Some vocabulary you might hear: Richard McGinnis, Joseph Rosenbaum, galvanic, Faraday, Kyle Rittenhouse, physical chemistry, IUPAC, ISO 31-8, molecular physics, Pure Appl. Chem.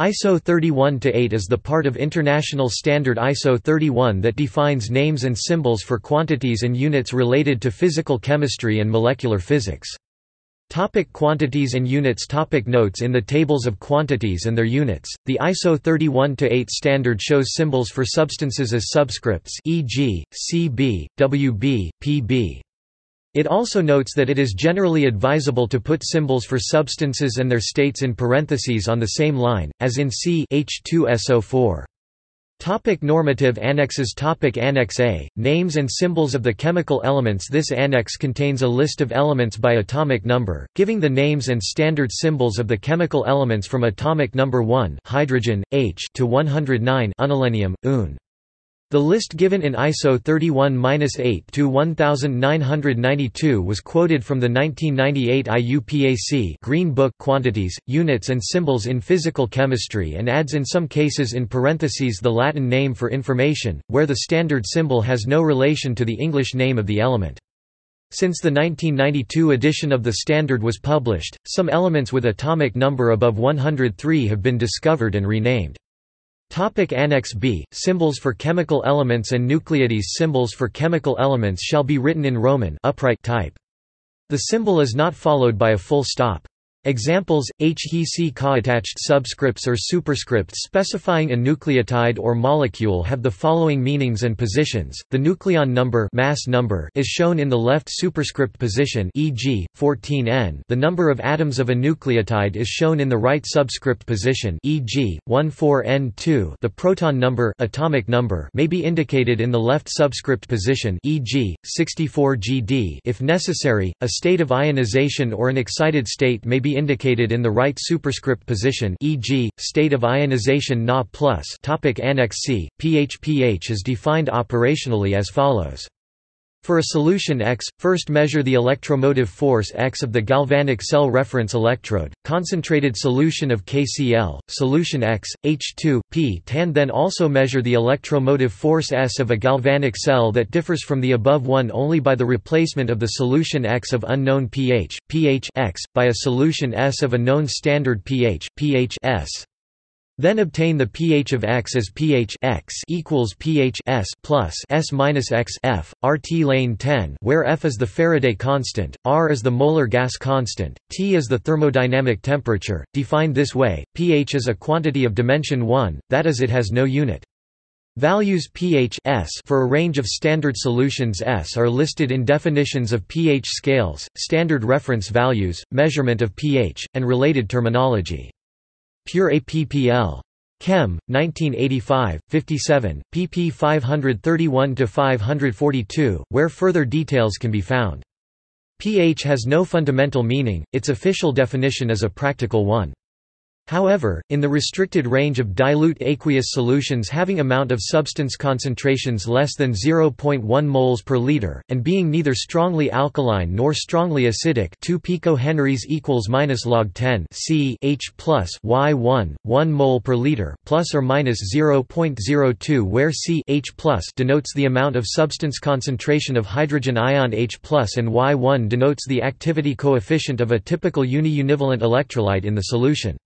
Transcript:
ISO 31-8 is the part of International Standard ISO 31 that defines names and symbols for quantities and units related to physical chemistry and molecular physics. Topic: quantities and units. Topic: notes in the tables of quantities and their units. The ISO 31-8 standard shows symbols for substances as subscripts, e.g., Cb, Wb, Pb. It also notes that it is generally advisable to put symbols for substances and their states in parentheses on the same line, as in C H2SO4. Topic: normative annexes. Topic: Annex A, names and symbols of the chemical elements. This annex contains a list of elements by atomic number, giving the names and standard symbols of the chemical elements from atomic number 1 hydrogen, H, to 109 unalenium, Un. The list given in ISO 31-8 to 1992 was quoted from the 1998 IUPAC Green Book Quantities, Units and Symbols in Physical Chemistry, and adds in some cases in parentheses the Latin name for information, where the standard symbol has no relation to the English name of the element. Since the 1992 edition of the standard was published, some elements with atomic number above 103 have been discovered and renamed. Topic: Annex B, symbols for chemical elements and nucleides. Symbols for chemical elements shall be written in Roman upright type. The symbol is not followed by a full stop. Examples: H-he-C ca-attached subscripts or superscripts specifying a nucleotide or molecule have the following meanings and positions. The nucleon number, mass number is shown in the left superscript position, e.g., 14N. The number of atoms of a nucleotide is shown in the right subscript position, e.g., 14N2. The proton number, atomic number may be indicated in the left subscript position, e.g., 64Gd. If necessary, a state of ionization or an excited state may be indicated in the right superscript position, e.g., state of ionization Na+. Topic: Annex C, pH is defined operationally as follows. For a solution X, first measure the electromotive force X of the galvanic cell reference electrode, concentrated solution of KCl, solution X, H2, P. Then also measure the electromotive force S of a galvanic cell that differs from the above one only by the replacement of the solution X of unknown pH, pH X, by a solution S of a known standard pH, pH S. Then obtain the pH of X as pH X equals pH S plus S minus X F, RT lane 10, where F is the Faraday constant, R is the molar gas constant, T is the thermodynamic temperature. Defined this way, pH is a quantity of dimension 1, that is, it has no unit. Values pH S for a range of standard solutions S are listed in definitions of pH scales, standard reference values, measurement of pH, and related terminology. Pure Appl. Chem, 1985, 57, pp 531–542, where further details can be found. pH has no fundamental meaning, its official definition is a practical one. However, in the restricted range of dilute aqueous solutions having amount of substance concentrations less than 0.1 moles per liter, and being neither strongly alkaline nor strongly acidic, 2 picohenries equals minus log 10 C H plus Y1, 1 mole per liter, plus or minus 0.02, where C H plus denotes the amount of substance concentration of hydrogen ion H plus and Y1 denotes the activity coefficient of a typical uniunivalent electrolyte in the solution.